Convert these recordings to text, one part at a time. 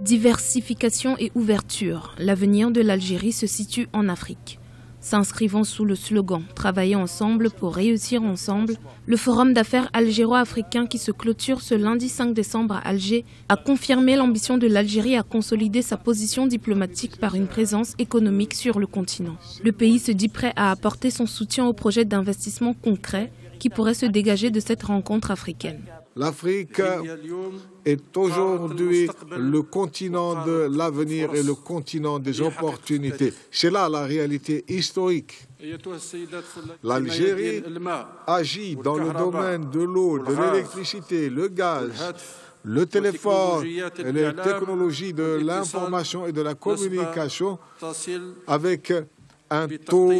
Diversification et ouverture, l'avenir de l'Algérie se situe en Afrique. S'inscrivant sous le slogan « Travailler ensemble pour réussir ensemble », le forum d'affaires algéro-africain qui se clôture ce lundi 5 décembre à Alger a confirmé l'ambition de l'Algérie à consolider sa position diplomatique par une présence économique sur le continent. Le pays se dit prêt à apporter son soutien au projet d'investissement concret qui pourrait se dégager de cette rencontre africaine. L'Afrique est aujourd'hui le continent de l'avenir et le continent des opportunités. C'est là la réalité historique. L'Algérie agit dans le domaine de l'eau, de l'électricité, le gaz, le téléphone et les technologies de l'information et de la communication avec un taux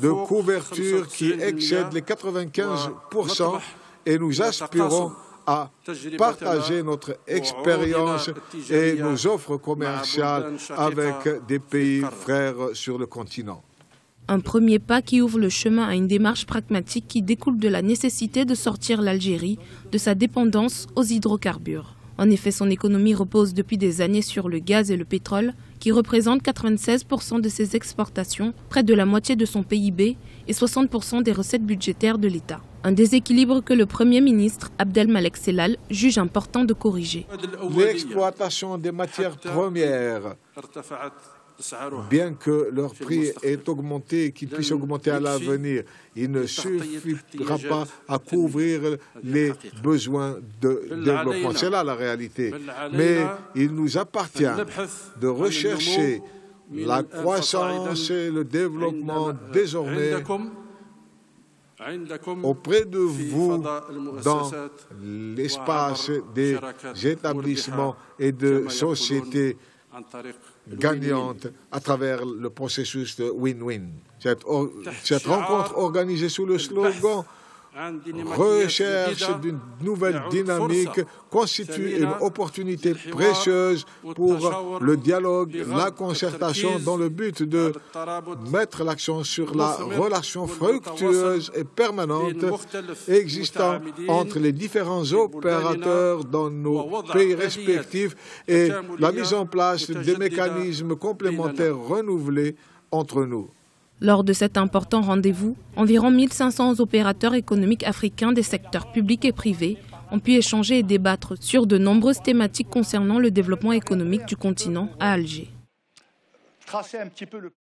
de couverture qui excède les 95% et nous aspirons à partager notre expérience et nos offres commerciales avec des pays frères sur le continent. Un premier pas qui ouvre le chemin à une démarche pragmatique qui découle de la nécessité de sortir l'Algérie de sa dépendance aux hydrocarbures. En effet, son économie repose depuis des années sur le gaz et le pétrole, qui représentent 96% de ses exportations, près de la moitié de son PIB et 60% des recettes budgétaires de l'État. Un déséquilibre que le Premier ministre Abdelmalek Selal juge important de corriger. L'exploitation des matières premières, bien que leur prix ait augmenté et qu'il puisse augmenter à l'avenir, il ne suffira pas à couvrir les besoins de développement. C'est là la réalité. Mais il nous appartient de rechercher la croissance et le développement désormais auprès de vous dans l'espace des établissements et de sociétés gagnante à travers le processus de win-win. Cette rencontre organisée sous le slogan « Recherche d'une nouvelle dynamique » constitue une opportunité précieuse pour le dialogue, la concertation, dans le but de mettre l'accent sur la relation fructueuse et permanente existant entre les différents opérateurs dans nos pays respectifs et la mise en place des mécanismes complémentaires renouvelés entre nous. Lors de cet important rendez-vous, environ 1500 opérateurs économiques africains des secteurs publics et privés ont pu échanger et débattre sur de nombreuses thématiques concernant le développement économique du continent à Alger.